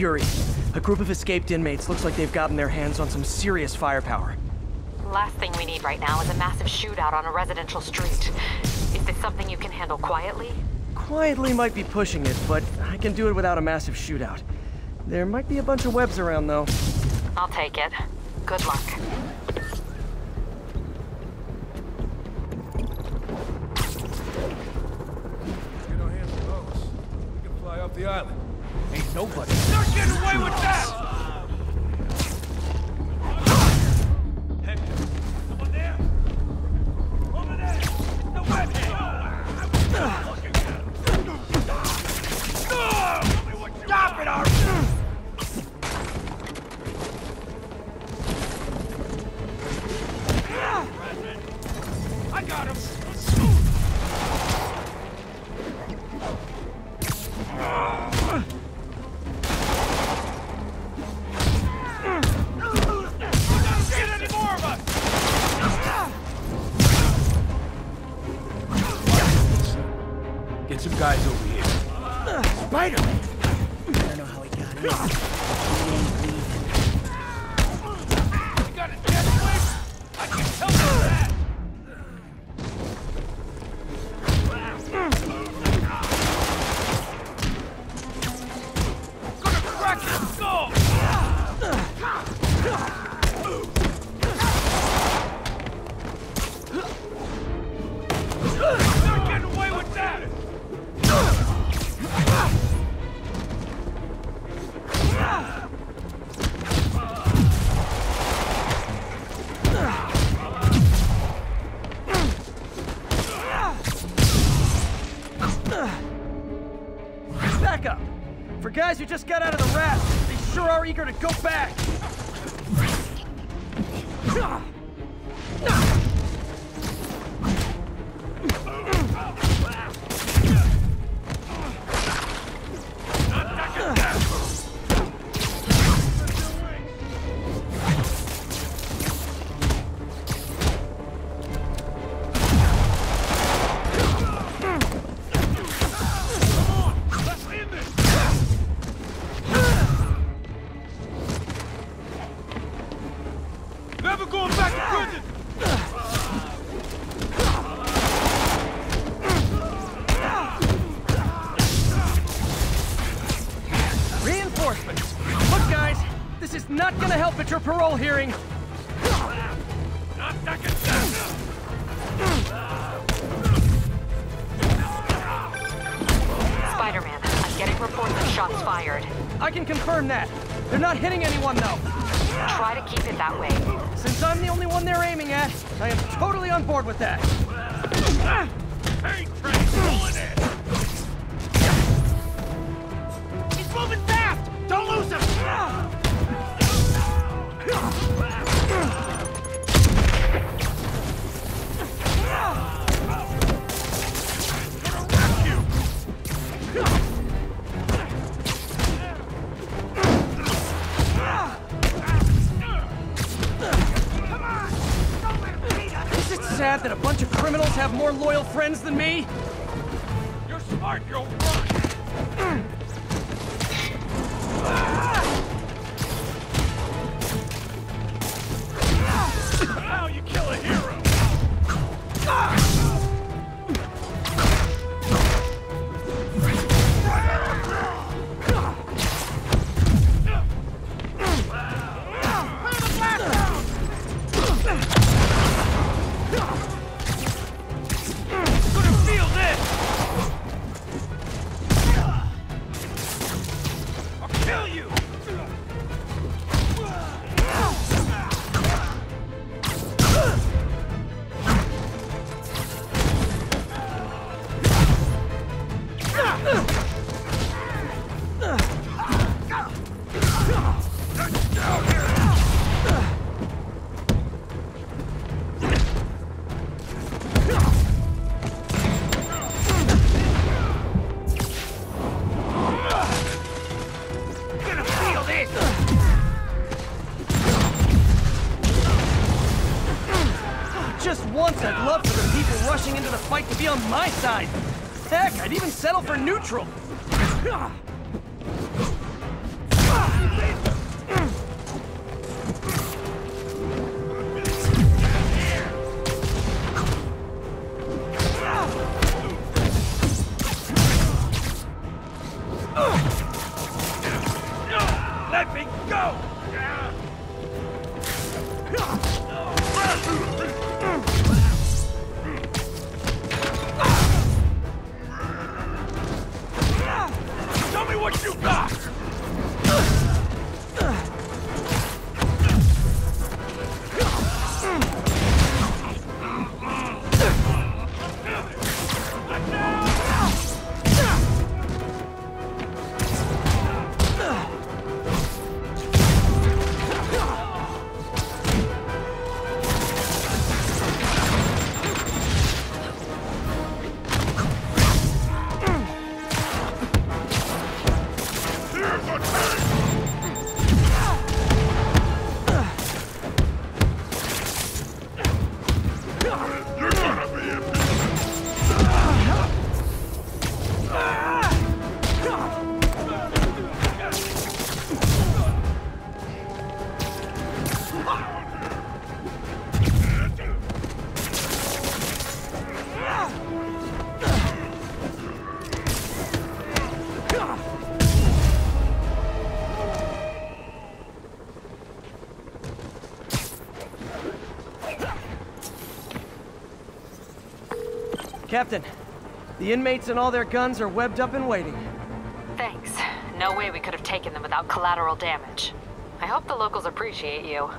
Fury. A group of escaped inmates looks like they've gotten their hands on some serious firepower. Last thing we need right now is a massive shootout on a residential street. Is this something you can handle quietly? Quietly might be pushing it, but I can do it without a massive shootout. There might be a bunch of webs around, though. I'll take it. Good luck. The island. Ain't nobody. They're getting away with that! Hector, someone there? Over there! It's the web here! I'm looking at him! Stop it, Arthur! I got him! Some guys over here. Spider-Man! I don't know how he got it. You got a dead place? I can tell you that! Gonna crack his skull! Back up! For guys who just got out of the raft, they sure are eager to go back! Never going back to prison! Reinforcements! Look, guys, this is not gonna help at your parole hearing! Spider-Man, I'm getting reports of shots fired. I can confirm that. They're not hitting anyone, though. Try to keep it that way. Since I'm the only one they're aiming at, I am totally on board with that. Hey, train, pulling in! He's moving fast! Don't lose him! Sad that a bunch of criminals have more loyal friends than me? You're smart, you'll run! Now you kill a hero! Just once, I'd love for the people rushing into the fight to be on my side. Heck, I'd even settle for neutral. Captain, the inmates and all their guns are webbed up and waiting. Thanks. No way we could have taken them without collateral damage. I hope the locals appreciate you.